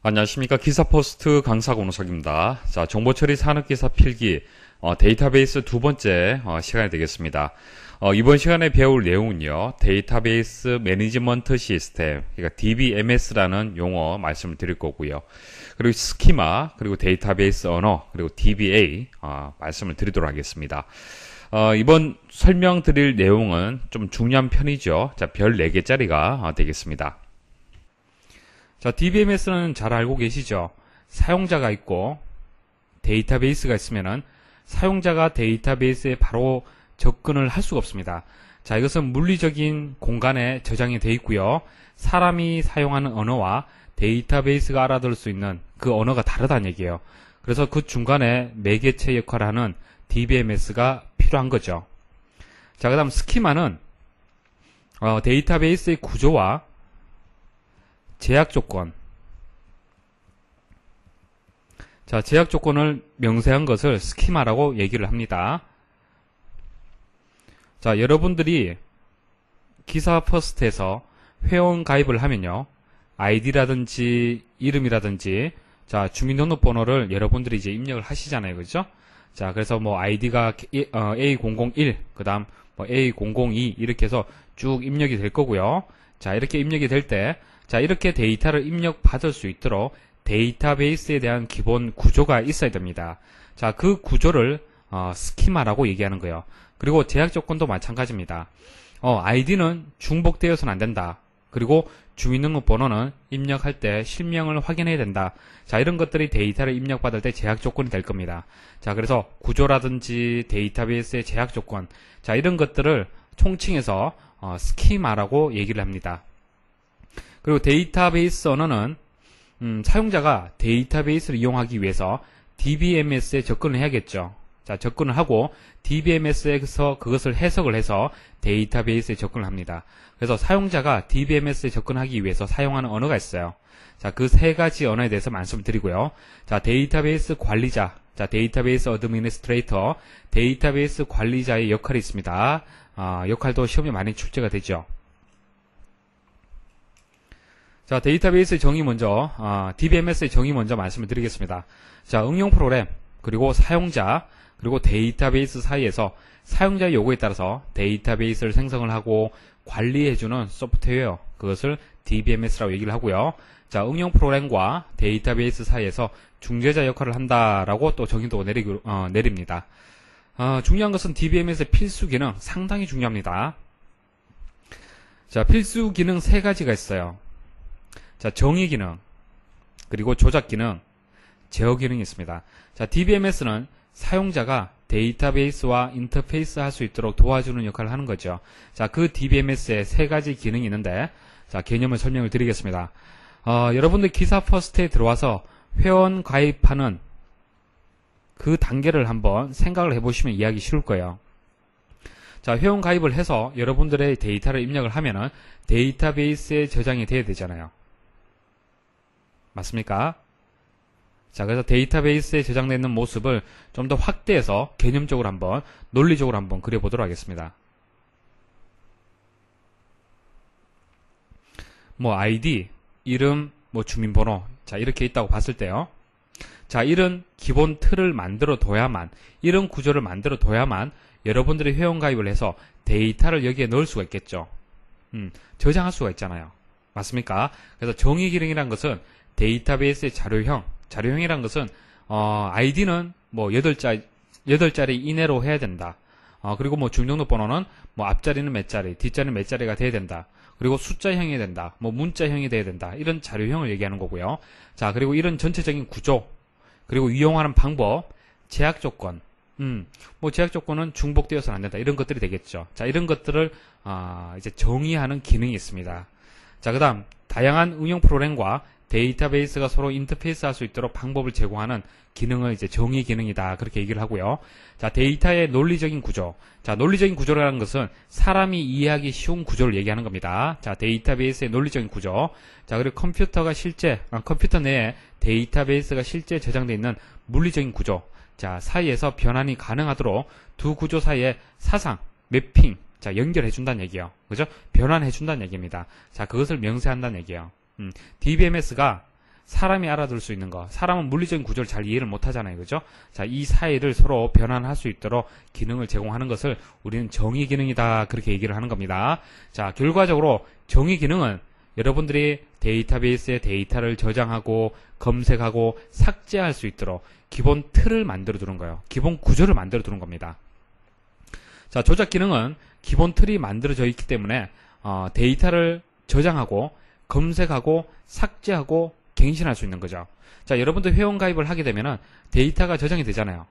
안녕하십니까. 기사포스트 강사 권우석입니다. 자, 정보처리 산업기사 필기 데이터베이스 두 번째 시간이 되겠습니다. 이번 시간에 배울 내용은요, 데이터베이스 매니지먼트 시스템, 그러니까 DBMS라는 용어 말씀을 드릴 거고요. 그리고 스키마, 그리고 데이터베이스 언어, 그리고 DBA 말씀을 드리도록 하겠습니다. 이번 설명드릴 내용은 좀 중요한 편이죠. 자, 별 4개짜리가 되겠습니다. 자, DBMS는 잘 알고 계시죠? 사용자가 있고 데이터베이스가 있으면은 사용자가 데이터베이스에 바로 접근을 할 수가 없습니다. 자, 이것은 물리적인 공간에 저장이 되어 있고요. 사람이 사용하는 언어와 데이터베이스가 알아들을 수 있는 그 언어가 다르다는 얘기예요. 그래서 그 중간에 매개체 역할을 하는 DBMS가 필요한 거죠. 자, 그 다음 스키마는 데이터베이스의 구조와 제약 조건. 자, 제약 조건을 명세한 것을 스키마라고 얘기를 합니다. 자, 여러분들이 기사포스트에서 회원 가입을 하면요, 아이디라든지 이름이라든지, 자, 주민등록번호를 여러분들이 이제 입력을 하시잖아요, 그죠? 자, 그래서 뭐 아이디가 A001, 그 다음 뭐 A002 이렇게 해서 쭉 입력이 될 거고요. 자, 이렇게 입력이 될 때, 자, 이렇게 데이터를 입력받을 수 있도록 데이터베이스에 대한 기본 구조가 있어야 됩니다. 자, 그 구조를 스키마라고 얘기하는 거예요. 그리고 제약 조건도 마찬가지입니다. 아이디는 중복되어서는 안 된다. 그리고 주민등록번호는 입력할 때 실명을 확인해야 된다. 자, 이런 것들이 데이터를 입력받을 때 제약 조건이 될 겁니다. 자, 그래서 구조라든지 데이터베이스의 제약 조건, 자, 이런 것들을 총칭해서 스키마라고 얘기를 합니다. 그리고 데이터베이스 언어는 사용자가 데이터베이스를 이용하기 위해서 DBMS에 접근을 해야겠죠. 자, 접근을 하고 DBMS에서 그것을 해석을 해서 데이터베이스에 접근을 합니다. 그래서 사용자가 DBMS에 접근하기 위해서 사용하는 언어가 있어요. 자, 그 세 가지 언어에 대해서 말씀드리고요. 자, 데이터베이스 관리자, 자, 데이터베이스 어드미니스트레이터, 데이터베이스 관리자의 역할이 있습니다. 역할도 시험에 많이 출제가 되죠. 자, 데이터베이스의 정의 먼저, DBMS의 정의 먼저 말씀을 드리겠습니다. 자, 응용 프로그램, 그리고 사용자, 그리고 데이터베이스 사이에서 사용자의 요구에 따라서 데이터베이스를 생성을 하고 관리해주는 소프트웨어, 그것을 DBMS라고 얘기를 하고요. 자, 응용 프로그램과 데이터베이스 사이에서 중재자 역할을 한다라고 또 정의도 내립니다. 중요한 것은 DBMS의 필수 기능, 상당히 중요합니다. 자, 필수 기능 세 가지가 있어요. 자, 정의 기능, 그리고 조작 기능, 제어 기능이 있습니다. 자, DBMS는 사용자가 데이터베이스와 인터페이스 할 수 있도록 도와주는 역할을 하는 거죠. 자, 그 DBMS에 세 가지 기능이 있는데, 자, 개념을 설명을 드리겠습니다. 여러분들 기사포스트에 들어와서 회원 가입하는 그 단계를 한번 생각을 해보시면 이해하기 쉬울 거예요. 자, 회원 가입을 해서 여러분들의 데이터를 입력을 하면은 데이터베이스에 저장이 돼야 되잖아요. 맞습니까? 자, 그래서 데이터베이스에 저장되는 모습을 좀 더 확대해서 개념적으로 한번, 논리적으로 한번 그려보도록 하겠습니다. 뭐 아이디, 이름, 뭐 주민번호, 자, 이렇게 있다고 봤을 때요. 자, 이런 기본 틀을 만들어둬야만, 이런 구조를 만들어둬야만 여러분들이 회원가입을 해서 데이터를 여기에 넣을 수가 있겠죠. 저장할 수가 있잖아요. 맞습니까? 그래서 정의 기능이란 것은 데이터베이스의 자료형이란 것은 아이디는 뭐 8자리 이내로 해야 된다. 그리고 뭐 주민등록번호는 뭐 앞자리는 몇 자리, 뒷자리는 몇 자리가 돼야 된다. 그리고 숫자형이 된다. 뭐 문자형이 돼야 된다. 이런 자료형을 얘기하는 거고요. 자, 그리고 이런 전체적인 구조, 그리고 이용하는 방법, 제약 조건. 뭐 제약 조건은 중복되어서는 안 된다. 이런 것들이 되겠죠. 자, 이런 것들을 이제 정의하는 기능이 있습니다. 자, 그다음 다양한 응용 프로그램과 데이터베이스가 서로 인터페이스 할 수 있도록 방법을 제공하는 기능을 이제 정의 기능이다, 그렇게 얘기를 하고요. 자, 데이터의 논리적인 구조. 자, 논리적인 구조라는 것은 사람이 이해하기 쉬운 구조를 얘기하는 겁니다. 자, 데이터베이스의 논리적인 구조. 자, 그리고 컴퓨터 내에 데이터베이스가 실제 저장되어 있는 물리적인 구조. 자, 사이에서 변환이 가능하도록 두 구조 사이에 사상, 매핑, 자, 연결해준다는 얘기예요. 그죠? 변환해준다는 얘기입니다. 자, 그것을 명세한다는 얘기예요. DBMS가 사람이 알아둘 수 있는 거. 사람은 물리적인 구조를 잘 이해를 못하잖아요. 그죠? 자, 이 사이를 서로 변환할 수 있도록 기능을 제공하는 것을 우리는 정의 기능이다. 그렇게 얘기를 하는 겁니다. 자, 결과적으로 정의 기능은 여러분들이 데이터베이스에 데이터를 저장하고 검색하고 삭제할 수 있도록 기본 틀을 만들어 두는 거예요. 기본 구조를 만들어 두는 겁니다. 자, 조작 기능은 기본 틀이 만들어져 있기 때문에 데이터를 저장하고 검색하고 삭제하고 갱신할 수 있는 거죠. 자, 여러분들 회원가입을 하게 되면은 데이터가 저장이 되잖아요.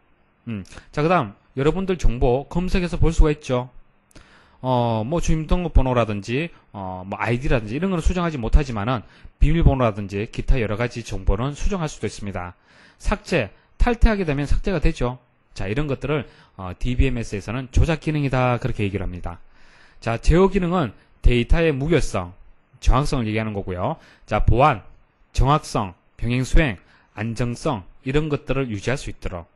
자, 그 다음 여러분들 정보 검색해서 볼 수가 있죠. 뭐 주민등록번호라든지 뭐 아이디라든지 이런 거는 수정하지 못하지만은 비밀번호라든지 기타 여러 가지 정보는 수정할 수도 있습니다. 삭제, 탈퇴하게 되면 삭제가 되죠. 자, 이런 것들을 DBMS에서는 조작 기능이다. 그렇게 얘기를 합니다. 자, 제어 기능은 데이터의 무결성, 정확성을 얘기하는 거고요. 자, 보안, 정확성, 병행수행, 안정성 이런 것들을 유지할 수 있도록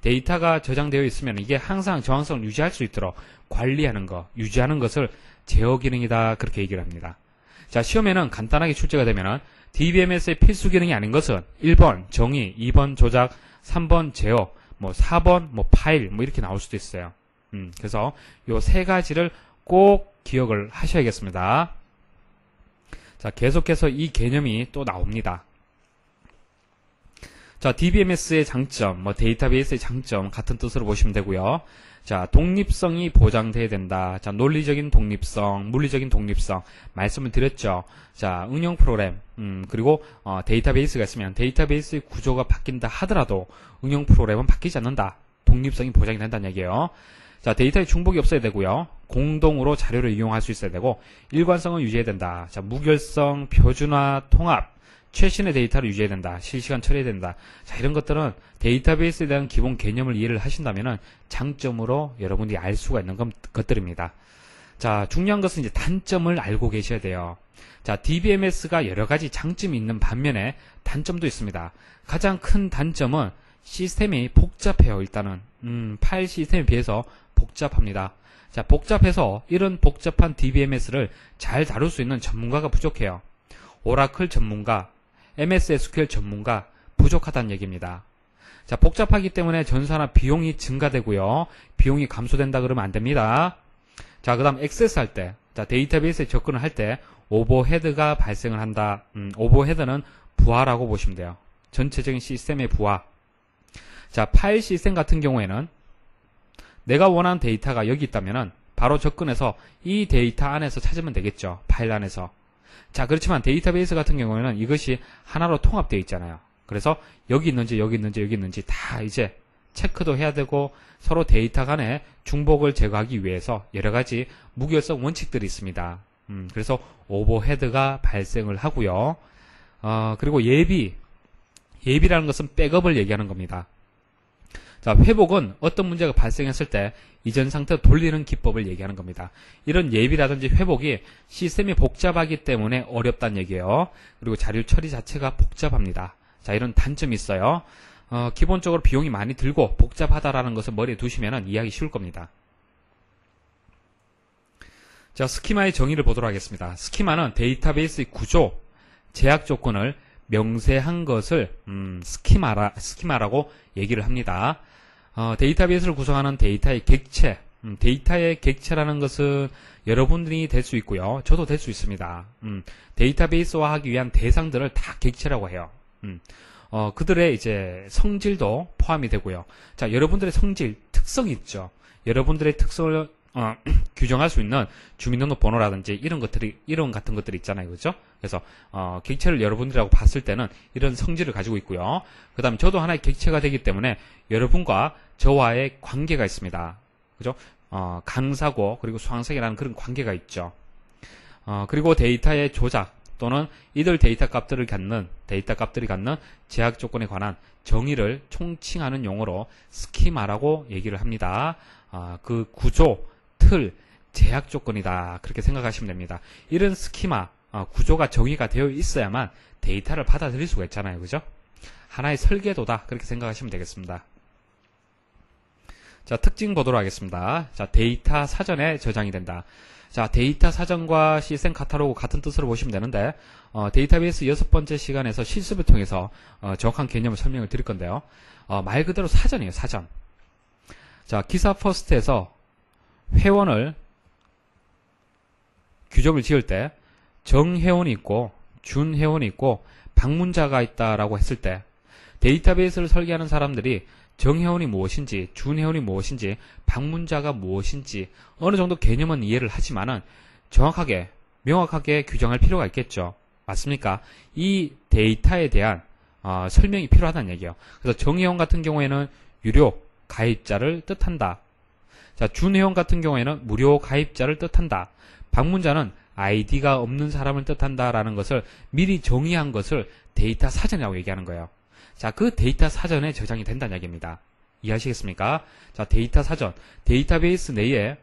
데이터가 저장되어 있으면 이게 항상 정확성을 유지할 수 있도록 관리하는 거, 유지하는 것을 제어 기능이다. 그렇게 얘기를 합니다. 자, 시험에는 간단하게 출제가 되면은 DBMS의 필수 기능이 아닌 것은 1번 정의, 2번 조작, 3번 제어, 뭐 4번 뭐 파일 뭐 이렇게 나올 수도 있어요. 그래서 요 세 가지를 꼭 기억을 하셔야겠습니다. 자, 계속해서 이 개념이 또 나옵니다. 자, DBMS의 장점, 뭐 데이터베이스의 장점 같은 뜻으로 보시면 되고요. 자, 독립성이 보장돼야 된다. 자, 논리적인 독립성, 물리적인 독립성 말씀을 드렸죠. 자, 응용 프로그램 그리고 데이터베이스가 있으면 데이터베이스의 구조가 바뀐다 하더라도 응용 프로그램은 바뀌지 않는다. 독립성이 보장이 된다는 얘기예요. 자, 데이터의 중복이 없어야 되고요. 공동으로 자료를 이용할 수 있어야 되고 일관성은 유지해야 된다. 자, 무결성, 표준화, 통합, 최신의 데이터를 유지해야 된다. 실시간 처리해야 된다. 자, 이런 것들은 데이터베이스에 대한 기본 개념을 이해를 하신다면은 장점으로 여러분들이 알 수가 있는 것들입니다. 자, 중요한 것은 이제 단점을 알고 계셔야 돼요. 자, DBMS가 여러 가지 장점이 있는 반면에 단점도 있습니다. 가장 큰 단점은 시스템이 복잡해요. 일단은 파일 시스템에 비해서 복잡합니다. 자, 복잡해서 이런 복잡한 DBMS를 잘 다룰 수 있는 전문가가 부족해요. 오라클 전문가, MS SQL 전문가 부족하다는 얘기입니다. 자, 복잡하기 때문에 전사나 비용이 증가되고요. 비용이 감소된다 그러면 안 됩니다. 자, 그 다음 액세스할 때, 자, 데이터베이스에 접근을 할 때 오버헤드가 발생을 한다. 오버헤드는 부하라고 보시면 돼요. 전체적인 시스템의 부하. 자, 파일 시스템 같은 경우에는 내가 원하는 데이터가 여기 있다면은 바로 접근해서 이 데이터 안에서 찾으면 되겠죠. 파일 안에서. 자, 그렇지만 데이터베이스 같은 경우에는 이것이 하나로 통합되어 있잖아요. 그래서 여기 있는지 여기 있는지 여기 있는지 다 이제 체크도 해야 되고 서로 데이터 간의 중복을 제거하기 위해서 여러가지 무결성 원칙들이 있습니다. 그래서 오버헤드가 발생을 하고요. 그리고 예비라는 것은 백업을 얘기하는 겁니다. 자, 회복은 어떤 문제가 발생했을 때 이전 상태로 돌리는 기법을 얘기하는 겁니다. 이런 예비라든지 회복이 시스템이 복잡하기 때문에 어렵다는 얘기예요. 그리고 자료 처리 자체가 복잡합니다. 자, 이런 단점이 있어요. 기본적으로 비용이 많이 들고 복잡하다라는 것을 머리에 두시면 이해하기 쉬울 겁니다. 자, 스키마의 정의를 보도록 하겠습니다. 스키마는 데이터베이스의 구조, 제약 조건을 명세한 것을 스키마라고 얘기를 합니다. 데이터베이스를 구성하는 데이터의 객체, 데이터의 객체라는 것은 여러분들이 될 수 있고요. 저도 될 수 있습니다. 데이터베이스화 하기 위한 대상들을 다 객체라고 해요. 그들의 이제 성질도 포함이 되고요. 자, 여러분들의 성질, 특성이 있죠. 여러분들의 특성을 규정할 수 있는 주민등록번호라든지 이런 같은 것들이 있잖아요, 그렇죠? 그래서 객체를 여러분들이라고 봤을 때는 이런 성질을 가지고 있고요. 그다음 저도 하나의 객체가 되기 때문에 여러분과 저와의 관계가 있습니다, 그렇죠? 강사고 그리고 수강생이라는 그런 관계가 있죠. 그리고 데이터의 조작 또는 이들 데이터 값들이 갖는 제약 조건에 관한 정의를 총칭하는 용어로 스키마라고 얘기를 합니다. 그 구조 틀, 제약 조건이다. 그렇게 생각하시면 됩니다. 이런 스키마, 구조가 정의가 되어 있어야만 데이터를 받아들일 수가 있잖아요. 그죠? 하나의 설계도다. 그렇게 생각하시면 되겠습니다. 자, 특징 보도록 하겠습니다. 자, 데이터 사전에 저장이 된다. 자, 데이터 사전과 시스템 카탈로그 같은 뜻으로 보시면 되는데 데이터베이스 6번째 시간에서 실습을 통해서 정확한 개념을 설명을 드릴 건데요. 말 그대로 사전이에요, 사전. 자, 기사포스트에서 회원을 규정을 지을 때 정회원이 있고 준회원이 있고 방문자가 있다라고 했을 때 데이터베이스를 설계하는 사람들이 정회원이 무엇인지 준회원이 무엇인지 방문자가 무엇인지 어느 정도 개념은 이해를 하지만은 정확하게 명확하게 규정할 필요가 있겠죠. 맞습니까? 이 데이터에 대한 설명이 필요하다는 얘기예요. 그래서 정회원 같은 경우에는 유료 가입자를 뜻한다. 자, 준회원 같은 경우에는 무료 가입자를 뜻한다. 방문자는 아이디가 없는 사람을 뜻한다라는 것을 미리 정의한 것을 데이터 사전이라고 얘기하는 거예요. 자, 그 데이터 사전에 저장이 된다는 이야기입니다. 이해하시겠습니까? 자, 데이터 사전, 데이터베이스 내에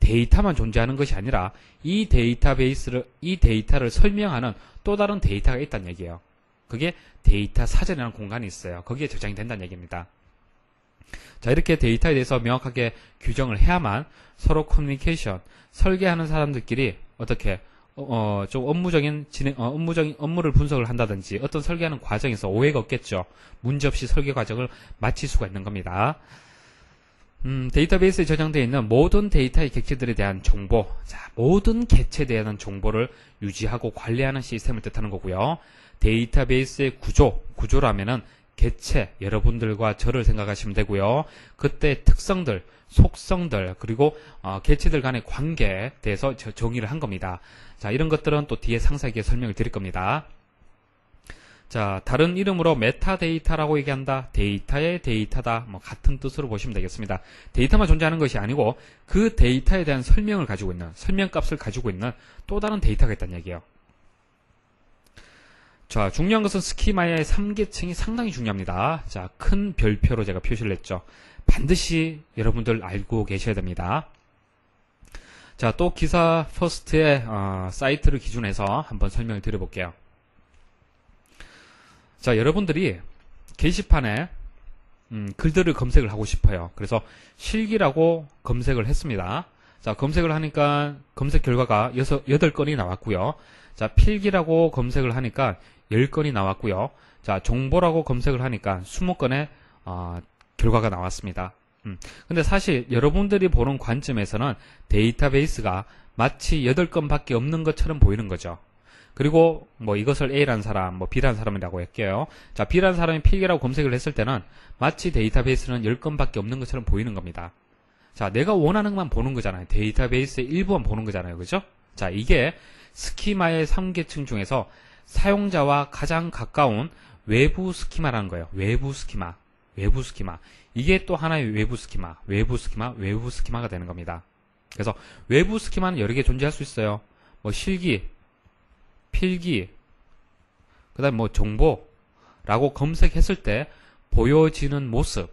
데이터만 존재하는 것이 아니라 이 데이터를 설명하는 또 다른 데이터가 있다는 얘기예요. 그게 데이터 사전이라는 공간이 있어요. 거기에 저장이 된다는 얘기입니다. 자, 이렇게 데이터에 대해서 명확하게 규정을 해야만 서로 커뮤니케이션, 설계하는 사람들끼리 어떻게 좀 업무적인 업무를 분석을 한다든지 어떤 설계하는 과정에서 오해가 없겠죠. 문제없이 설계 과정을 마칠 수가 있는 겁니다. 데이터베이스에 저장되어 있는 모든 데이터의 객체들에 대한 정보, 자, 모든 객체에 대한 정보를 유지하고 관리하는 시스템을 뜻하는 거고요. 데이터베이스의 구조라면은 객체, 여러분들과 저를 생각하시면 되고요. 그때 특성들, 속성들, 그리고 객체들 간의 관계에 대해서 정의를 한 겁니다. 자, 이런 것들은 또 뒤에 상세하게 설명을 드릴 겁니다. 자, 다른 이름으로 메타데이터라고 얘기한다. 데이터의 데이터다. 뭐 같은 뜻으로 보시면 되겠습니다. 데이터만 존재하는 것이 아니고 그 데이터에 대한 설명을 가지고 있는, 설명값을 가지고 있는 또 다른 데이터가 있다는 얘기예요. 자, 중요한 것은 스키마의 3계층이 상당히 중요합니다. 자, 큰 별표로 제가 표시를 했죠. 반드시 여러분들 알고 계셔야 됩니다. 자, 또 기사 퍼스트의 사이트를 기준해서 한번 설명을 드려볼게요. 자, 여러분들이 게시판에 글들을 검색을 하고 싶어요. 그래서 실기라고 검색을 했습니다. 자, 검색을 하니까 검색 결과가 8건이 나왔고요. 자, 필기라고 검색을 하니까 10건이 나왔고요. 자, 정보라고 검색을 하니까 20건의 결과가 나왔습니다. 근데 사실 여러분들이 보는 관점에서는 데이터베이스가 마치 8건밖에 없는 것처럼 보이는 거죠. 그리고 뭐 이것을 A라는 사람, 뭐 B라는 사람이라고 할게요. 자, B라는 사람이 필기라고 검색을 했을 때는 마치 데이터베이스는 10건밖에 없는 것처럼 보이는 겁니다. 자, 내가 원하는 것만 보는 거잖아요. 데이터베이스의 일부만 보는 거잖아요. 그죠? 자, 이게 스키마의 3계층 중에서 사용자와 가장 가까운 외부 스키마라는 거예요. 외부 스키마. 외부 스키마. 이게 또 하나의 외부 스키마. 외부 스키마. 외부 스키마가 되는 겁니다. 그래서 외부 스키마는 여러 개 존재할 수 있어요. 뭐 실기, 필기, 그 다음에 뭐 정보라고 검색했을 때 보여지는 모습,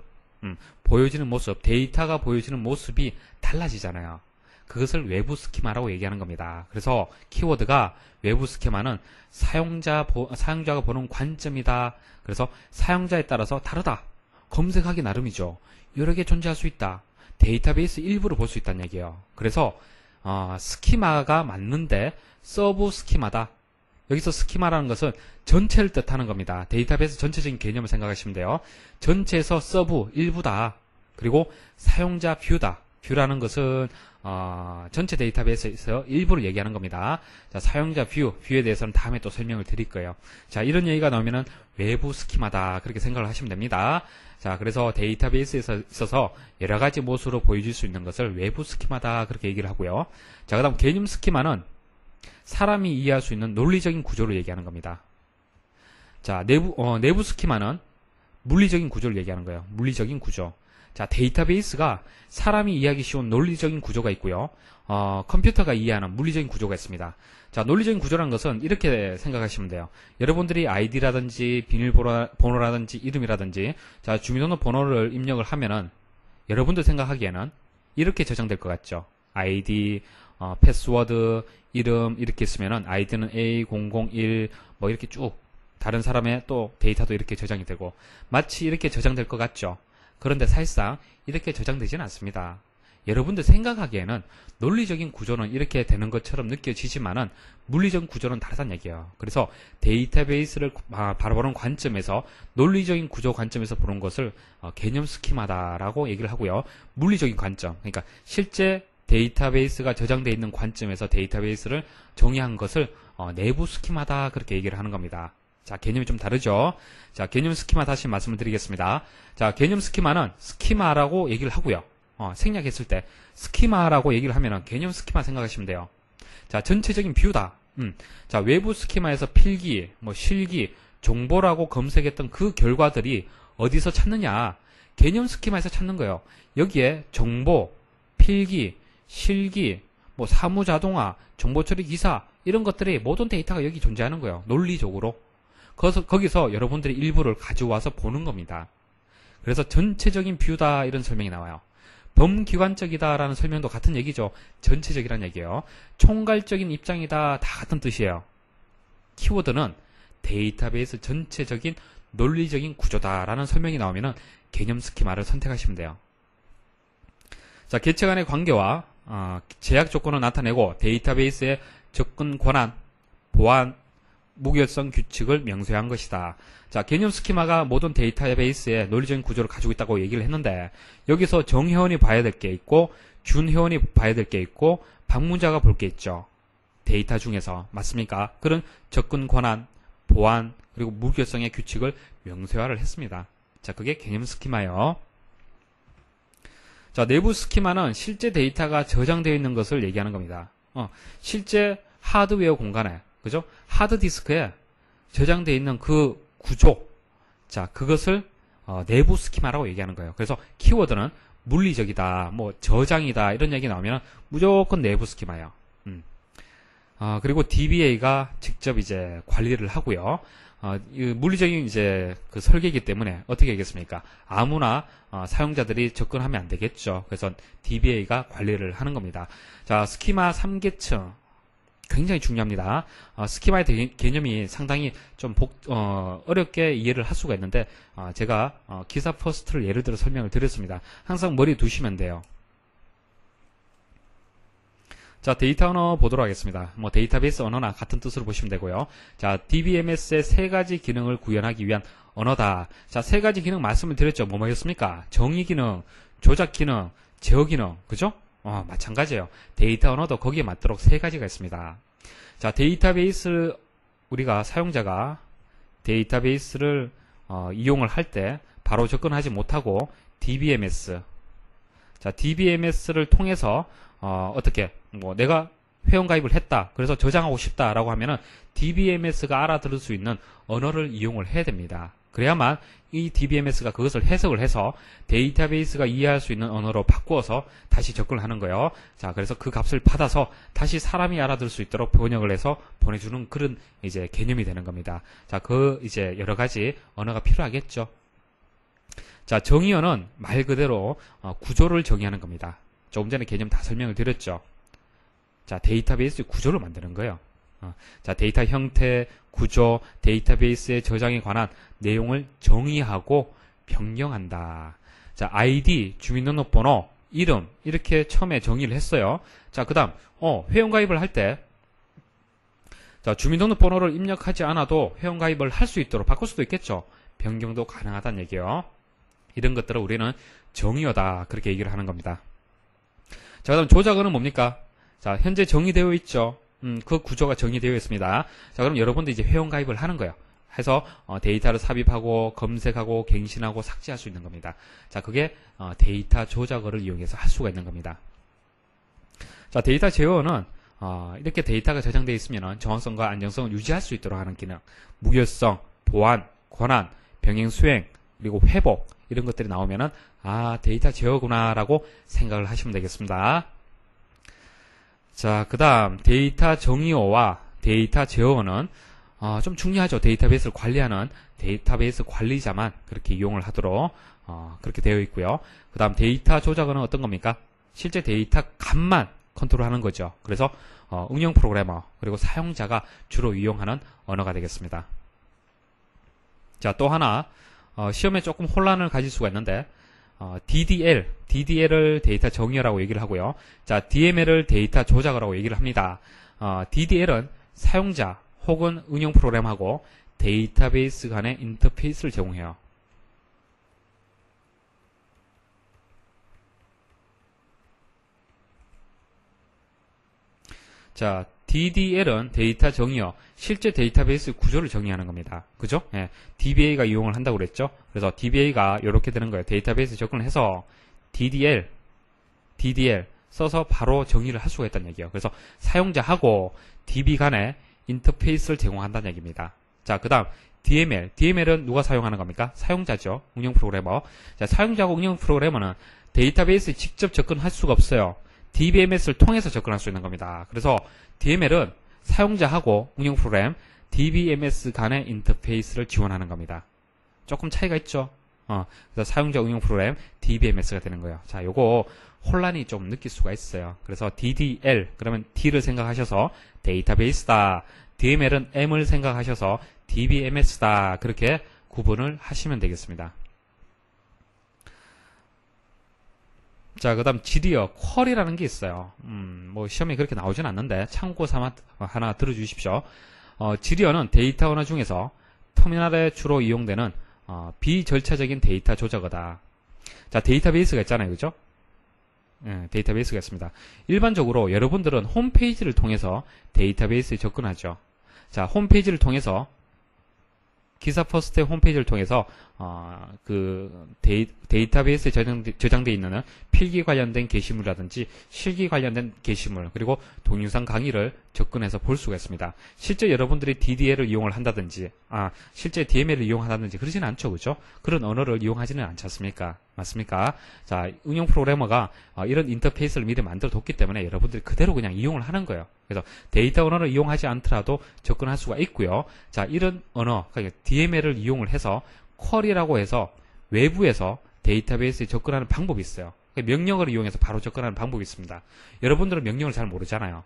보여지는 모습, 데이터가 보여지는 모습이 달라지잖아요. 그것을 외부 스키마라고 얘기하는 겁니다. 그래서 키워드가 외부 스키마는 사용자가 보는 관점이다. 그래서 사용자에 따라서 다르다. 검색하기 나름이죠. 여러 개 존재할 수 있다. 데이터베이스 일부를 볼 수 있다는 얘기예요. 그래서 스키마가 맞는데 서브 스키마다. 여기서 스키마라는 것은 전체를 뜻하는 겁니다. 데이터베이스 전체적인 개념을 생각하시면 돼요. 전체에서 서브 일부다. 그리고 사용자 뷰다. 뷰라는 것은 전체 데이터베이스에서 일부를 얘기하는 겁니다. 자, 사용자 뷰에 대해서는 다음에 또 설명을 드릴 거예요. 자, 이런 얘기가 나오면은 외부 스키마다 그렇게 생각을 하시면 됩니다. 자, 그래서 데이터베이스에 있어서 여러 가지 모습으로 보여줄 수 있는 것을 외부 스키마다 그렇게 얘기를 하고요. 자, 그다음 개념 스키마는 사람이 이해할 수 있는 논리적인 구조를 얘기하는 겁니다. 자, 내부 스키마는 물리적인 구조를 얘기하는 거예요. 물리적인 구조. 자, 데이터베이스가 사람이 이해하기 쉬운 논리적인 구조가 있고요. 컴퓨터가 이해하는 물리적인 구조가 있습니다. 자, 논리적인 구조라는 것은 이렇게 생각하시면 돼요. 여러분들이 아이디라든지 비밀번호라든지 이름이라든지 자, 주민등록번호를 입력을 하면은 여러분들 생각하기에는 이렇게 저장될 것 같죠. 아이디, 패스워드, 이름 이렇게 쓰면은 아이디는 A001 뭐 이렇게 쭉 다른 사람의 또 데이터도 이렇게 저장이 되고 마치 이렇게 저장될 것 같죠. 그런데 사실상 이렇게 저장되지는 않습니다. 여러분들 생각하기에는 논리적인 구조는 이렇게 되는 것처럼 느껴지지만은 물리적인 구조는 다르단 얘기예요. 그래서 데이터베이스를 바라보는 관점에서 논리적인 구조 관점에서 보는 것을 개념 스키마다라고 얘기를 하고요. 물리적인 관점, 그러니까 실제 데이터베이스가 저장되어 있는 관점에서 데이터베이스를 정의한 것을 내부 스키마다 그렇게 얘기를 하는 겁니다. 자, 개념이 좀 다르죠. 자, 개념 스키마 다시 말씀을 드리겠습니다. 자, 개념 스키마는 스키마라고 얘기를 하고요. 생략했을 때 스키마라고 얘기를 하면은 개념 스키마 생각하시면 돼요. 자, 전체적인 뷰다. 자, 외부 스키마에서 필기, 뭐 실기, 정보라고 검색했던 그 결과들이 어디서 찾느냐? 개념 스키마에서 찾는 거예요. 여기에 정보, 필기, 실기, 뭐 사무자동화, 정보처리 기사 이런 것들이 모든 데이터가 여기 존재하는 거예요. 논리적으로. 거기서 여러분들이 일부를 가져와서 보는 겁니다. 그래서 전체적인 뷰다 이런 설명이 나와요. 범기관적이다 라는 설명도 같은 얘기죠. 전체적이란 얘기예요. 총괄적인 입장이다, 다 같은 뜻이에요. 키워드는 데이터베이스 전체적인 논리적인 구조다 라는 설명이 나오면은 개념 스키마를 선택하시면 돼요. 자, 개체 간의 관계와 제약 조건을 나타내고 데이터베이스의 접근 권한, 보안, 무결성 규칙을 명시한 것이다. 자, 개념 스키마가 모든 데이터베이스의 논리적인 구조를 가지고 있다고 얘기를 했는데, 여기서 정혜원이 봐야 될 게 있고 준혜원이 봐야 될 게 있고 박문자가 볼 게 있죠. 데이터 중에서 맞습니까? 그런 접근 권한, 보안, 그리고 무결성의 규칙을 명시화를 했습니다. 자, 그게 개념 스키마예요. 자, 내부 스키마는 실제 데이터가 저장되어 있는 것을 얘기하는 겁니다. 실제 하드웨어 공간에, 그죠? 하드디스크에 저장되어 있는 그 구조, 자, 그것을 내부 스키마라고 얘기하는 거예요. 그래서 키워드는 물리적이다, 뭐 저장이다 이런 얘기 나오면 무조건 내부 스키마예요. 그리고 DBA가 직접 이제 관리를 하고요. 이 물리적인 이제 그 설계이기 때문에 어떻게 얘기했습니까? 아무나 사용자들이 접근하면 안 되겠죠. 그래서 DBA가 관리를 하는 겁니다. 자, 스키마 3계층. 굉장히 중요합니다. 스키마의 개념이 상당히 좀 어렵게 이해를 할 수가 있는데, 제가 기사포스트를 예를 들어 설명을 드렸습니다. 항상 머리 두시면 돼요. 자, 데이터 언어 보도록 하겠습니다. 뭐 데이터베이스 언어나 같은 뜻으로 보시면 되고요. 자, DBMS의 세 가지 기능을 구현하기 위한 언어다. 자, 세 가지 기능 말씀을 드렸죠. 뭐였습니까? 정의 기능, 조작 기능, 제어 기능, 그죠? 마찬가지예요. 데이터 언어도 거기에 맞도록 세 가지가 있습니다. 자, 데이터베이스, 우리가 사용자가 데이터베이스를 이용을 할 때 바로 접근하지 못하고 DBMS, 자, DBMS를 통해서 어떻게 뭐 내가 회원 가입을 했다, 그래서 저장하고 싶다라고 하면은 DBMS가 알아들을 수 있는 언어를 이용을 해야 됩니다. 그래야만 이 DBMS가 그것을 해석을 해서 데이터베이스가 이해할 수 있는 언어로 바꾸어서 다시 접근을 하는 거예요. 자, 그래서 그 값을 받아서 다시 사람이 알아들 수 있도록 번역을 해서 보내주는 그런 이제 개념이 되는 겁니다. 자, 그 이제 여러 가지 언어가 필요하겠죠. 자, 정의어는 말 그대로 구조를 정의하는 겁니다. 조금 전에 개념 다 설명을 드렸죠. 자, 데이터베이스 구조를 만드는 거예요. 자, 데이터 형태, 구조, 데이터베이스의 저장에 관한 내용을 정의하고 변경한다. 자, 아이디, 주민등록번호, 이름 이렇게 처음에 정의를 했어요. 자, 그 다음 회원가입을 할 때, 자, 주민등록번호를 입력하지 않아도 회원가입을 할 수 있도록 바꿀 수도 있겠죠. 변경도 가능하다는 얘기예요. 이런 것들을 우리는 정의어다 그렇게 얘기를 하는 겁니다. 자, 그 다음 조작어는 뭡니까? 자, 현재 정의되어 있죠. 그 구조가 정의되어 있습니다. 자, 그럼 여러분들 이제 회원가입을 하는 거예요. 해서 데이터를 삽입하고 검색하고 갱신하고 삭제할 수 있는 겁니다. 자, 그게 데이터 조작어를 이용해서 할 수가 있는 겁니다. 자, 데이터 제어는 이렇게 데이터가 저장되어 있으면 정확성과 안정성을 유지할 수 있도록 하는 기능, 무결성, 보안, 권한, 병행 수행, 그리고 회복 이런 것들이 나오면은 아, 데이터 제어구나 라고 생각을 하시면 되겠습니다. 자, 그 다음 데이터 정의어와 데이터 제어어는 좀 중요하죠. 데이터베이스를 관리하는 데이터베이스 관리자만 그렇게 이용을 하도록 그렇게 되어 있고요. 그 다음 데이터 조작어는 어떤 겁니까? 실제 데이터 값만 컨트롤하는 거죠. 그래서 응용 프로그래머 그리고 사용자가 주로 이용하는 언어가 되겠습니다. 자, 또 하나 시험에 조금 혼란을 가질 수가 있는데, DDL을 데이터 정의하라고 얘기를 하고요. 자, DML을 데이터 조작하라고 얘기를 합니다. DDL은 사용자 혹은 응용 프로그램하고 데이터베이스 간의 인터페이스를 제공해요. 자, DDL은 데이터 정의어, 실제 데이터베이스 구조를 정의하는 겁니다. 그죠? 예, DBA가 이용을 한다고 그랬죠? 그래서 DBA가 이렇게 되는 거예요. 데이터베이스 접근을 해서 DDL 써서 바로 정의를 할 수가 있다는 얘기예요. 그래서 사용자하고 DB 간의 인터페이스를 제공한다는 얘기입니다. 자, 그 다음 DML은 누가 사용하는 겁니까? 사용자죠. 응용 프로그래머. 자, 사용자하고 응용 프로그래머는 데이터베이스에 직접 접근할 수가 없어요. DBMS를 통해서 접근할 수 있는 겁니다. 그래서 DML은 사용자하고 응용 프로그램, DBMS 간의 인터페이스를 지원하는 겁니다. 조금 차이가 있죠? 그래서 사용자 응용 프로그램, DBMS가 되는 거예요. 자, 요거 혼란이 좀 느낄 수가 있어요. 그래서 DDL, 그러면 D를 생각하셔서 데이터베이스다. DML은 M을 생각하셔서 DBMS다. 그렇게 구분을 하시면 되겠습니다. 자, 그 다음 지디어 쿼리라는 게 있어요. 뭐 시험에 그렇게 나오진 않는데 참고 삼아 하나 들어주십시오. 지디어는 데이터 언어 중에서 터미널에 주로 이용되는 비절차적인 데이터 조작어다. 자, 데이터베이스가 있잖아요. 그죠? 네, 데이터베이스가 있습니다. 일반적으로 여러분들은 홈페이지를 통해서 데이터베이스에 접근하죠. 자, 홈페이지를 통해서 기사포스트 홈페이지를 통해서 그 데이터베이스에 저장되어 있는 필기 관련된 게시물이라든지 실기 관련된 게시물 그리고 동영상 강의를 접근해서 볼 수가 있습니다. 실제 여러분들이 DDL을 이용을 한다든지 실제 DML을 이용한다든지 그러진 않죠. 그죠? 그런 언어를 이용하지는 않지 않습니까? 맞습니까? 자, 응용 프로그래머가 이런 인터페이스를 미리 만들어뒀기 때문에 여러분들이 그대로 그냥 이용을 하는 거예요. 그래서 데이터 언어를 이용하지 않더라도 접근할 수가 있고요. 자, 이런 언어, 그러니까 DML을 이용을 해서 쿼리라고 해서 외부에서 데이터베이스에 접근하는 방법이 있어요. 그러니까 명령어를 이용해서 바로 접근하는 방법이 있습니다. 여러분들은 명령을 잘 모르잖아요.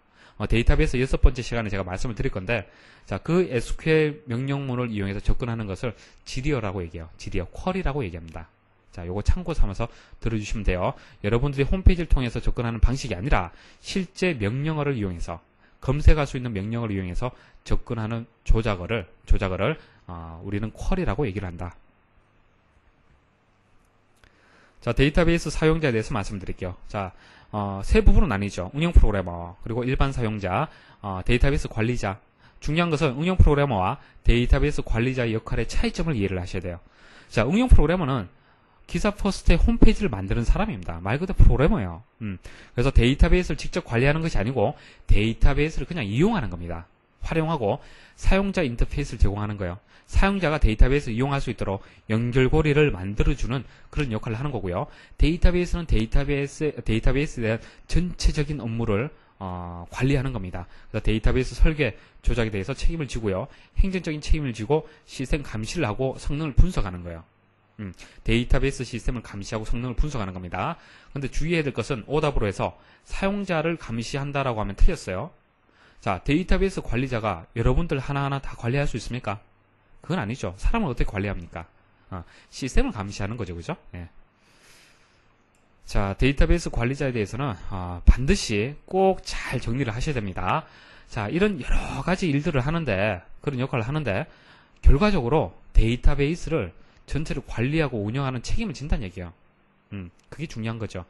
데이터베이스 6번째 시간에 제가 말씀을 드릴 건데, 자, 그 SQL 명령문을 이용해서 접근하는 것을 GDO라고 얘기해요. GDO 쿼리라고 얘기합니다. 자, 요거 참고 삼아서 들어주시면 돼요. 여러분들이 홈페이지를 통해서 접근하는 방식이 아니라 실제 명령어를 이용해서 검색할 수 있는 명령어를 이용해서 접근하는 조작어를 우리는 쿼리라고 얘기를 한다. 자, 데이터베이스 사용자에 대해서 말씀드릴게요. 자, 세 부분은 아니죠. 응용 프로그래머 그리고 일반 사용자, 데이터베이스 관리자. 중요한 것은 응용 프로그래머와 데이터베이스 관리자의 역할의 차이점을 이해를 하셔야 돼요. 자, 응용 프로그래머는 기사포스트의 홈페이지를 만드는 사람입니다. 말 그대로 프로그래머예요. 그래서 데이터베이스를 직접 관리하는 것이 아니고 데이터베이스를 그냥 이용하는 겁니다. 활용하고 사용자 인터페이스를 제공하는 거예요. 사용자가 데이터베이스를 이용할 수 있도록 연결고리를 만들어주는 그런 역할을 하는 거고요. 데이터베이스는 데이터베이스에 대한 전체적인 업무를 관리하는 겁니다. 그래서 데이터베이스 설계, 조작에 대해서 책임을 지고요. 행정적인 책임을 지고 시스템 감시를 하고 성능을 분석하는 거예요. 데이터베이스 시스템을 감시하고 성능을 분석하는 겁니다. 근데 주의해야 될 것은 오답으로 해서 사용자를 감시한다라고 하면 틀렸어요. 자, 데이터베이스 관리자가 여러분들 하나하나 다 관리할 수 있습니까? 그건 아니죠. 사람을 어떻게 관리합니까? 시스템을 감시하는 거죠. 그죠? 예. 자, 데이터베이스 관리자에 대해서는 반드시 꼭 잘 정리를 하셔야 됩니다. 자, 이런 여러 가지 일들을 하는데, 그런 역할을 하는데, 결과적으로 데이터베이스를 전체를 관리하고 운영하는 책임을 진다는 얘기예요. 그게 중요한 거죠.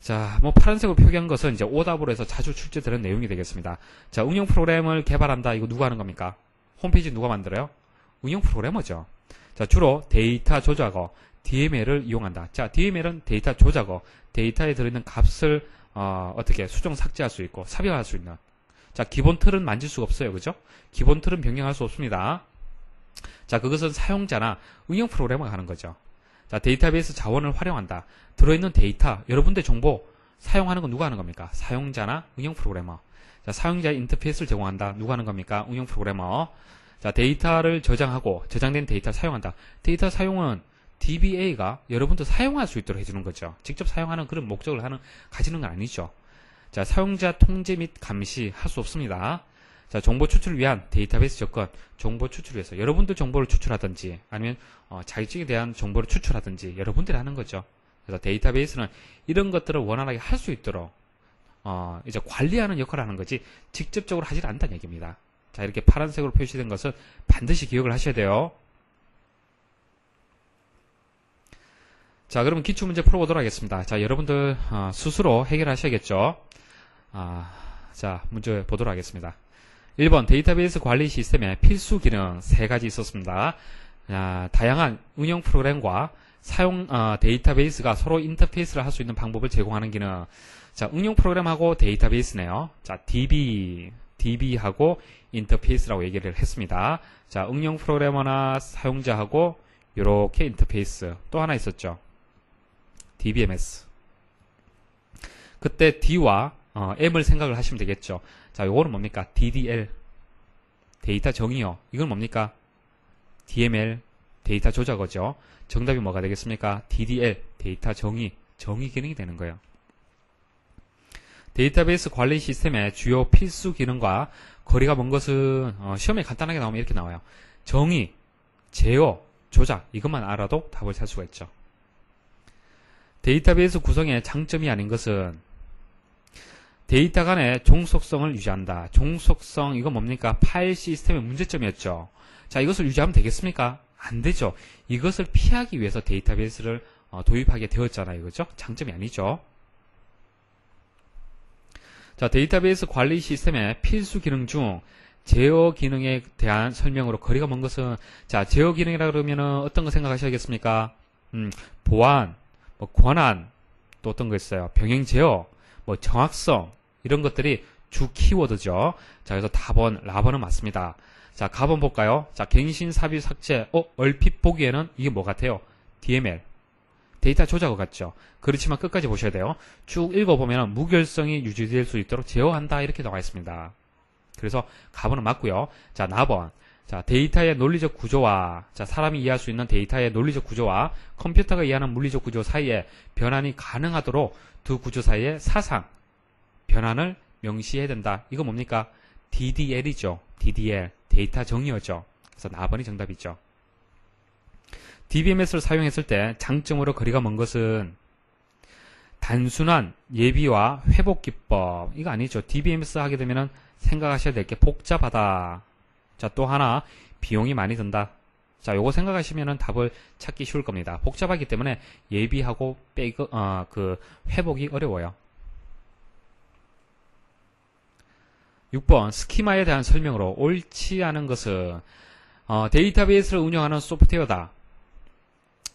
자, 뭐 파란색으로 표기한 것은 이제 오답으로 해서 자주 출제되는 내용이 되겠습니다. 자, 응용 프로그램을 개발한다. 이거 누가 하는 겁니까? 홈페이지 누가 만들어요? 응용 프로그래머죠. 자, 주로 데이터 조작어, DML을 이용한다. 자, DML은 데이터 조작어, 데이터에 들어있는 값을 어떻게 수정 삭제할 수 있고 삽입할 수 있는. 자, 기본 틀은 만질 수가 없어요. 그죠? 기본 틀은 변경할 수 없습니다. 자, 그것은 사용자나 응용 프로그래머가 하는 거죠. 자, 데이터베이스 자원을 활용한다. 들어있는 데이터, 여러분들의 정보 사용하는 건 누가 하는 겁니까? 사용자나 응용 프로그래머. 자, 사용자의 인터페이스를 제공한다. 누가 하는 겁니까? 응용 프로그래머. 자, 데이터를 저장하고 저장된 데이터를 사용한다. 데이터 사용은 DBA가 여러분도 사용할 수 있도록 해주는 거죠. 직접 사용하는 그런 목적을 가지는 건 아니죠. 자, 사용자 통제 및 감시 할 수 없습니다. 자, 정보 추출을 위한 데이터베이스 접근, 정보 추출을 위해서 여러분들 정보를 추출하든지 아니면 자격증에 대한 정보를 추출하든지 여러분들이 하는 거죠. 그래서 데이터베이스는 이런 것들을 원활하게 할 수 있도록 이제 관리하는 역할을 하는 거지 직접적으로 하질 않는다는 얘기입니다. 자, 이렇게 파란색으로 표시된 것은 반드시 기억을 하셔야 돼요. 자, 그럼 기출문제 풀어보도록 하겠습니다. 자, 여러분들 스스로 해결하셔야겠죠. 자, 문제 보도록 하겠습니다. 1번 데이터베이스 관리 시스템의 필수 기능 3가지 있었습니다. 다양한 운영 프로그램과 사용 데이터베이스가 서로 인터페이스를 할 수 있는 방법을 제공하는 기능. 자, 응용 프로그램하고 데이터베이스네요. 자, DB하고 인터페이스라고 얘기를 했습니다. 자, 응용 프로그래머나 사용자하고 이렇게 인터페이스. 또 하나 있었죠. DBMS. 그때 D와 M을 생각을 하시면 되겠죠. 자, 요거는 뭡니까? DDL. 데이터 정의요. 이건 뭡니까? DML. 데이터 조작어죠. 정답이 뭐가 되겠습니까? DDL, 데이터 정의 기능이 되는 거예요. 데이터베이스 관리 시스템의 주요 필수 기능과 거리가 먼 것은 시험에 간단하게 나오면 이렇게 나와요. 정의, 제어, 조작 이것만 알아도 답을 찾을 수가 있죠. 데이터베이스 구성의 장점이 아닌 것은 데이터 간의 종속성을 유지한다. 종속성 이건 뭡니까? 파일 시스템의 문제점이었죠. 자, 이것을 유지하면 되겠습니까? 안 되죠. 이것을 피하기 위해서 데이터베이스를 도입하게 되었잖아요. 이거죠? 장점이 아니죠. 자, 데이터베이스 관리 시스템의 필수 기능 중 제어 기능에 대한 설명으로 거리가 먼 것은, 자, 제어 기능이라 그러면은 어떤 거 생각하셔야겠습니까? 보안, 뭐 권한, 또 어떤 거 있어요? 병행 제어, 뭐 정확성 이런 것들이 주 키워드죠. 자, 그래서 답은 라번은 맞습니다. 자, 가번 볼까요? 자, 갱신, 삽입, 삭제. 얼핏 보기에는 이게 뭐 같아요? DML. 데이터 조작어 같죠? 그렇지만 끝까지 보셔야 돼요. 쭉 읽어보면 무결성이 유지될 수 있도록 제어한다. 이렇게 나와 있습니다. 그래서 가번은 맞고요. 자, 나번. 자, 데이터의 논리적 구조와, 자, 사람이 이해할 수 있는 데이터의 논리적 구조와 컴퓨터가 이해하는 물리적 구조 사이에 변환이 가능하도록 두 구조 사이에 사상, 변환을 명시해야 된다. 이거 뭡니까? DDL이죠. DDL. 데이터 정의어죠. 그래서 4번이 정답이죠. DBMS를 사용했을 때 장점으로 거리가 먼 것은 단순한 예비와 회복 기법. 이거 아니죠. DBMS 하게 되면 생각하셔야 될 게 복잡하다. 자, 또 하나 비용이 많이 든다. 자, 요거 생각하시면 답을 찾기 쉬울 겁니다. 복잡하기 때문에 예비하고 회복이 어려워요. 6번 스키마에 대한 설명으로 옳지 않은 것은 데이터베이스를 운영하는 소프트웨어다.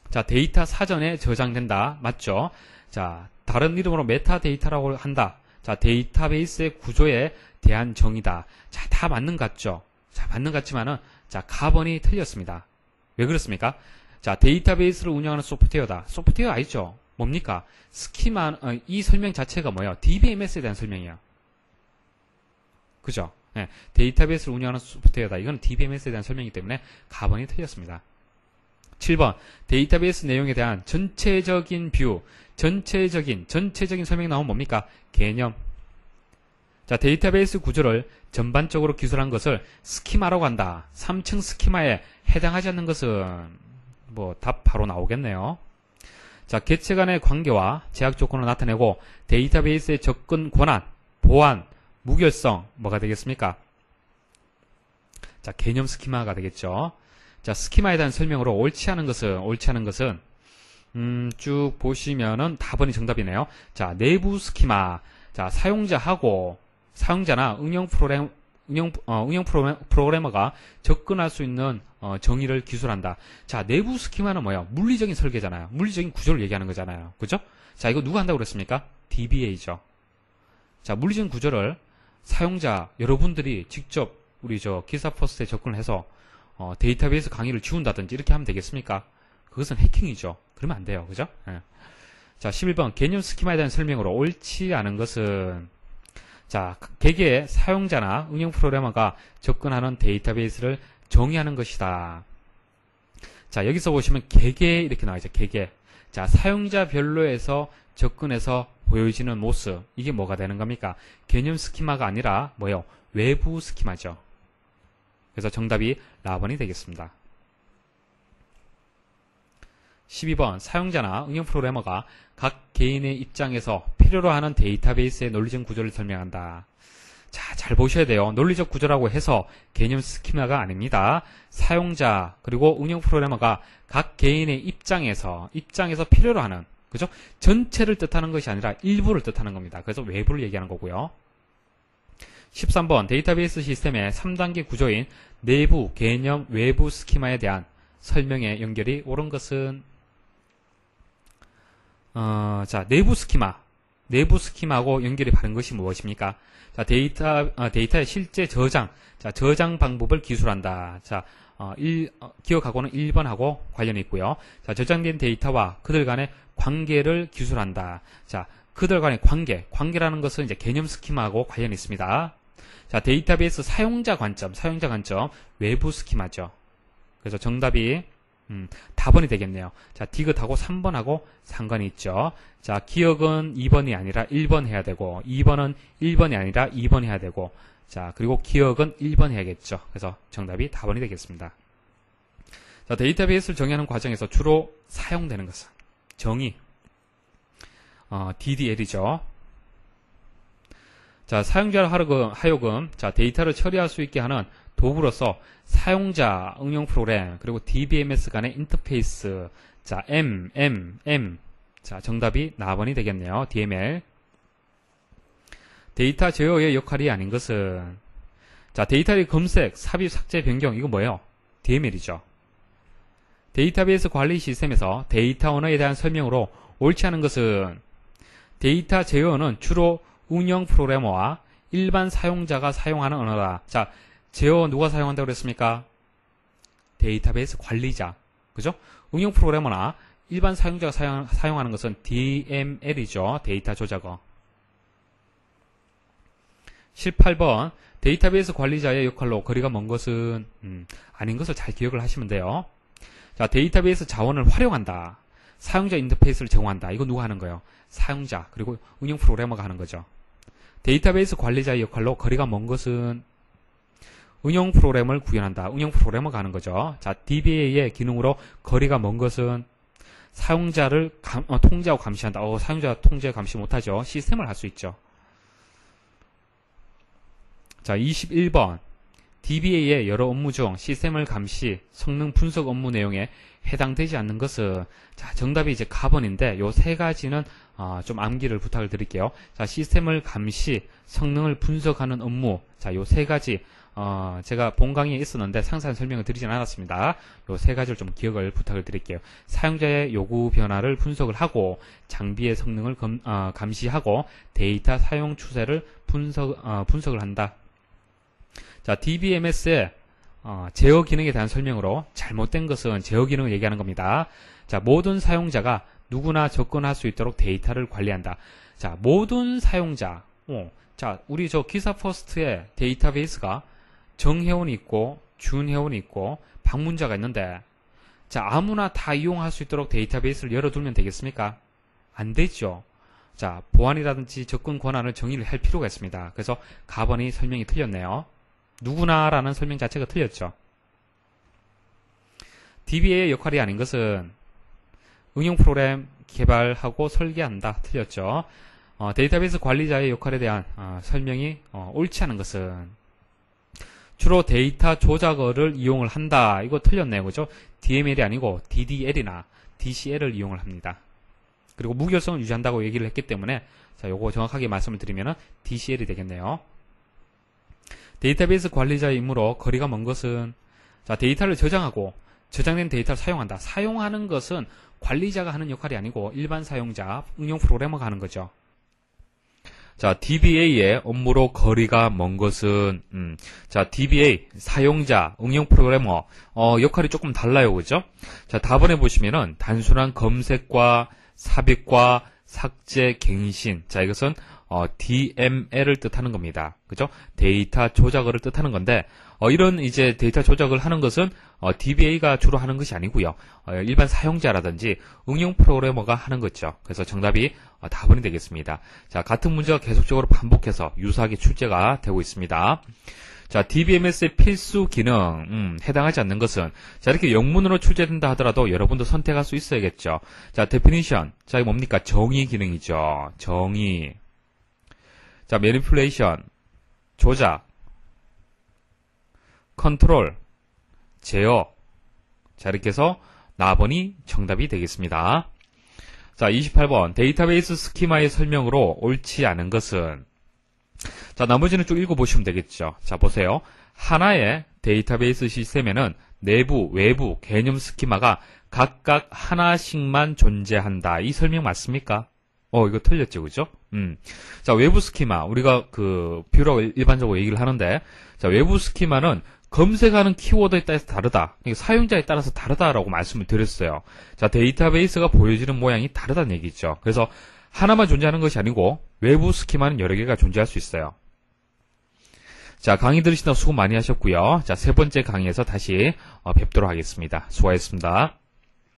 자, 데이터 사전에 저장된다. 맞죠? 자, 다른 이름으로 메타데이터라고 한다. 자, 데이터베이스의 구조에 대한 정의다. 자, 다 맞는 것 같죠? 자, 맞는 것 같지만은 자, 가번이 틀렸습니다. 왜 그렇습니까? 자, 데이터베이스를 운영하는 소프트웨어다. 소프트웨어 아니죠? 뭡니까? 스키마 이 설명 자체가 뭐예요? DBMS에 대한 설명이에요. 그죠? 네. 데이터베이스를 운영하는 소프트웨어다. 이건 DBMS에 대한 설명이기 때문에 가번이 틀렸습니다. 7번 데이터베이스 내용에 대한 전체적인 뷰, 전체적인 설명이 나오면 뭡니까? 개념. 자, 데이터베이스 구조를 전반적으로 기술한 것을 스키마라고 한다. 3층 스키마에 해당하지 않는 것은 뭐 답 바로 나오겠네요. 자, 개체 간의 관계와 제약 조건을 나타내고 데이터베이스의 접근 권한, 보안, 무결성 뭐가 되겠습니까? 자, 개념 스키마가 되겠죠. 자, 스키마에 대한 설명으로 옳지 않은 것은 쭉 보시면은 4번이 정답이네요. 자, 내부 스키마. 자, 사용자나 응용 프로그래머가 접근할 수 있는 정의를 기술한다. 자, 내부 스키마는 뭐예요? 물리적인 설계잖아요. 물리적인 구조를 얘기하는 거잖아요. 그죠? 자, 이거 누가 한다고 그랬습니까? DBA죠. 자, 물리적인 구조를 사용자 여러분들이 직접 우리 저 기사포스트에 접근을 해서 데이터베이스 강의를 지운다든지 이렇게 하면 되겠습니까? 그것은 해킹이죠. 그러면 안 돼요. 그죠? 예. 자, 11번 개념 스키마에 대한 설명으로 옳지 않은 것은, 자, 개개의 사용자나 응용 프로그래머가 접근하는 데이터베이스를 정의하는 것이다. 자, 여기서 보시면 개개 이렇게 나와있죠. 개개. 자, 사용자별로에서 접근해서 보여지는 모습. 이게 뭐가 되는 겁니까? 개념 스키마가 아니라 뭐예요? 외부 스키마죠. 그래서 정답이 라번이 되겠습니다. 12번 사용자나 응용 프로그래머가 각 개인의 입장에서 필요로 하는 데이터베이스의 논리적 구조를 설명한다. 자, 잘 보셔야 돼요. 논리적 구조라고 해서 개념 스키마가 아닙니다. 사용자 그리고 응용 프로그래머가 각 개인의 입장에서 필요로 하는, 그죠? 전체를 뜻하는 것이 아니라 일부를 뜻하는 겁니다. 그래서 외부를 얘기하는 거고요. 13번 데이터베이스 시스템의 3단계 구조인 내부, 개념, 외부 스키마에 대한 설명의 연결이 옳은 것은 자, 내부 스키마하고 연결이 바른 것이 무엇입니까? 자, 데이터의 실제 저장. 자, 저장 방법을 기술한다. 자, 기억하고는 1번하고 관련이 있고요. 자, 저장된 데이터와 그들 간의 관계를 기술한다. 자, 그들 간의 관계라는 것은 이제 개념 스키마하고 관련이 있습니다. 자, 데이터베이스 사용자 관점, 외부 스키마죠. 그래서 정답이 다번이 되겠네요. 자, 디귿하고 3번하고 상관이 있죠. 자, 기억은 2번이 아니라 1번 해야 되고, 2번은 1번이 아니라 2번 해야 되고, 자, 그리고 기억은 1번 해야겠죠. 그래서 정답이 다번이 되겠습니다. 자, 데이터베이스를 정의하는 과정에서 주로 사용되는 것은 정의, DDL이죠. 자, 사용자로 하여금 자, 데이터를 처리할 수 있게 하는 도구로서 사용자, 응용 프로그램, 그리고 DBMS 간의 인터페이스. 자, 자, 정답이 나번이 되겠네요. DML. 데이터 제어의 역할이 아닌 것은, 자, 데이터의 검색, 삽입, 삭제, 변경, 이거 뭐예요? DML이죠. 데이터베이스 관리 시스템에서 데이터 언어에 대한 설명으로 옳지 않은 것은, 데이터 제어는 주로 운영 프로그래머와 일반 사용자가 사용하는 언어다. 자, 제어 누가 사용한다고 그랬습니까? 데이터베이스 관리자, 그죠? 응용 프로그래머나 일반 사용자가 사용하는 것은 DML이죠. 데이터 조작어. 18번 데이터베이스 관리자의 역할로 거리가 먼 것은 아닌 것을 잘 기억을 하시면 돼요. 자, 데이터베이스 자원을 활용한다. 사용자 인터페이스를 제공한다. 이거 누가 하는 거예요? 사용자 그리고 응용 프로그래머가 하는 거죠. 데이터베이스 관리자의 역할로 거리가 먼 것은 응용 프로그램을 구현한다. 응용 프로그래머가 하는 거죠. 자, DBA의 기능으로 거리가 먼 것은 사용자를 통제하고 감시한다. 사용자 통제 감시 못하죠. 시스템을 할 수 있죠. 자, 21번 DBA의 여러 업무 중 시스템을 감시, 성능 분석 업무 내용에 해당되지 않는 것은, 자, 정답이 이제 가번인데 요 세 가지는 좀 암기를 부탁을 드릴게요. 자, 시스템을 감시, 성능을 분석하는 업무, 자, 요 세 가지 제가 본 강의에 있었는데 상세한 설명을 드리진 않았습니다. 요 세 가지를 좀 기억을 부탁을 드릴게요. 사용자의 요구 변화를 분석을 하고, 장비의 성능을 감시하고, 데이터 사용 추세를 분석을 한다. 자, DBMS의 제어 기능에 대한 설명으로 잘못된 것은 제어 기능을 얘기하는 겁니다. 자, 모든 사용자가 누구나 접근할 수 있도록 데이터를 관리한다. 자, 모든 사용자. 자, 우리 저 기사포스트의 데이터베이스가 정회원이 있고 준회원이 있고 방문자가 있는데, 자, 아무나 다 이용할 수 있도록 데이터베이스를 열어두면 되겠습니까? 안 되죠. 자, 보안이라든지 접근 권한을 정의를 할 필요가 있습니다. 그래서 가번이 설명이 틀렸네요. 누구나라는 설명 자체가 틀렸죠. DBA의 역할이 아닌 것은 응용 프로그램 개발하고 설계한다. 틀렸죠. 데이터베이스 관리자의 역할에 대한 설명이 옳지 않은 것은 주로 데이터 조작어를 이용을 한다. 이거 틀렸네요. 그죠? DML이 아니고 DDL이나 DCL을 이용을 합니다. 그리고 무결성을 유지한다고 얘기를 했기 때문에, 자, 요거 정확하게 말씀을 드리면은 DCL이 되겠네요. 데이터베이스 관리자의 임무로 거리가 먼 것은, 자, 데이터를 저장하고 저장된 데이터를 사용한다. 사용하는 것은 관리자가 하는 역할이 아니고 일반 사용자, 응용 프로그래머가 하는 거죠. 자, DBA의 업무로 거리가 먼 것은, 자, DBA, 사용자, 응용 프로그래머, 역할이 조금 달라요. 그죠? 자, 답변해 보시면은, 단순한 검색과 삽입과 삭제, 갱신. 자, 이것은, DML을 뜻하는 겁니다. 그죠? 데이터 조작을 뜻하는 건데, 이런 이제 데이터 조작을 하는 것은, DBA가 주로 하는 것이 아니고요. 일반 사용자라든지 응용 프로그래머가 하는 거죠. 그래서 정답이 답변이 되겠습니다. 자, 같은 문제가 계속적으로 반복해서 유사하게 출제가 되고 있습니다. 자, DBMS의 필수 기능, 해당하지 않는 것은, 자, 이렇게 영문으로 출제된다 하더라도 여러분도 선택할 수 있어야겠죠. 자, definition. 자, 이게 뭡니까? 정의 기능이죠. 정의. 자, manipulation. 조작. 컨트롤. 제어. 자, 이렇게 해서 4번이 정답이 되겠습니다. 자, 28번. 데이터베이스 스키마의 설명으로 옳지 않은 것은, 자, 나머지는 쭉 읽어보시면 되겠죠. 자, 보세요. 하나의 데이터베이스 시스템에는 내부, 외부, 개념 스키마가 각각 하나씩만 존재한다. 이 설명 맞습니까? 이거 틀렸죠, 그죠? 자, 외부 스키마. 우리가 그, 뷰라고 일반적으로 얘기를 하는데, 자, 외부 스키마는 검색하는 키워드에 따라서 다르다. 그러니까 사용자에 따라서 다르다라고 말씀을 드렸어요. 자, 데이터베이스가 보여지는 모양이 다르다는 얘기죠. 그래서 하나만 존재하는 것이 아니고 외부 스키마는 여러 개가 존재할 수 있어요. 자, 강의 들으시느라 수고 많이 하셨고요. 자, 세 번째 강의에서 다시 뵙도록 하겠습니다. 수고하셨습니다.